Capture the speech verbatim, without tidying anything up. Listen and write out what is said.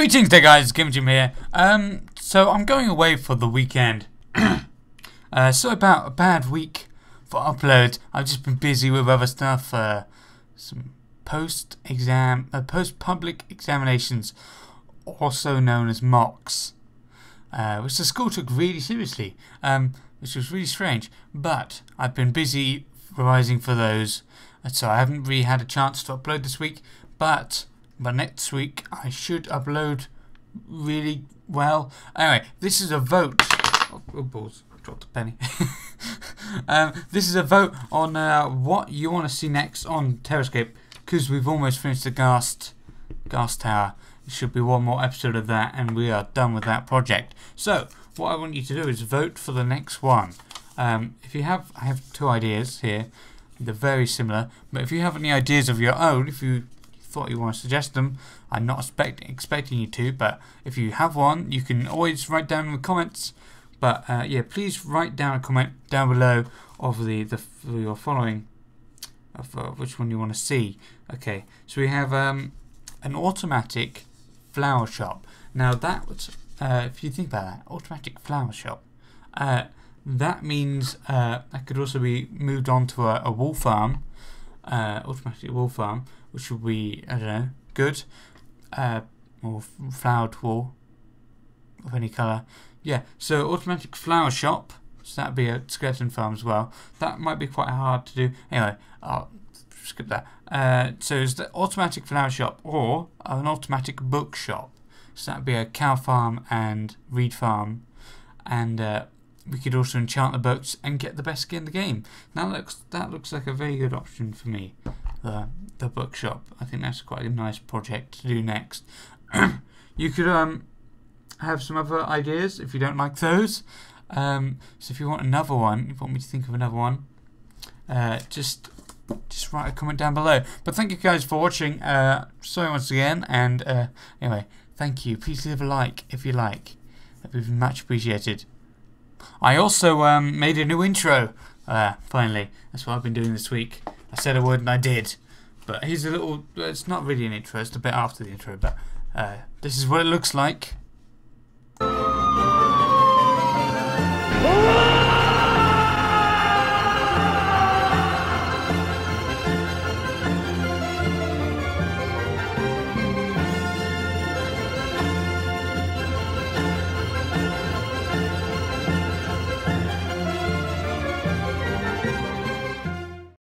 Greetings there guys, Kim Jim here. Um, so I'm going away for the weekend. uh, so about a bad week for uploads. I've just been busy with other stuff, uh, some post-exam, uh, post-public examinations, also known as mocks, uh, which the school took really seriously, um, which was really strange. But I've been busy revising for those, so I haven't really had a chance to upload this week, but... But next week I should upload really well. Anyway, this is a vote. Oh, oh balls! Dropped a penny. um, this is a vote on uh, what you want to see next on Terrascape, because we've almost finished the ghast, ghast tower. It should be one more episode of that, and we are done with that project. So what I want you to do is vote for the next one. Um, if you have, I have two ideas here. They're very similar, but if you have any ideas of your own, if you thought you want to suggest them, I'm not expect, expecting you to, but if you have one, you can always write down in the comments. But uh, yeah, please write down a comment down below of the, the your following of uh, which one you want to see. Okay, so we have um, an automatic flower shop. Now that uh, if you think about that, automatic flower shop, uh, that means uh, that could also be moved on to a, a wool farm, uh, automatic wool farm, which would be, I don't know, good, uh, or flowered wool of any colour. Yeah, so automatic flower shop, so that would be a skeleton farm as well. That might be quite hard to do. Anyway, I'll skip that. Uh, so it's the automatic flower shop or an automatic bookshop. So that would be a cow farm and reed farm. And uh, we could also enchant the books and get the best skin in the game. Now that looks, that looks like a very good option for me. The, the bookshop. I think that's quite a nice project to do next. You could um have some other ideas if you don't like those. Um, so if you want another one, if you want me to think of another one, uh, just just write a comment down below. But thank you guys for watching. Uh, so once again, and uh, anyway, thank you. Please leave a like if you like. That'd be much appreciated. I also um made a new intro. Uh, finally, that's what I've been doing this week. I said a word and I did, but here's a little, it's not really an intro, it's a bit after the intro, but uh, this is what it looks like.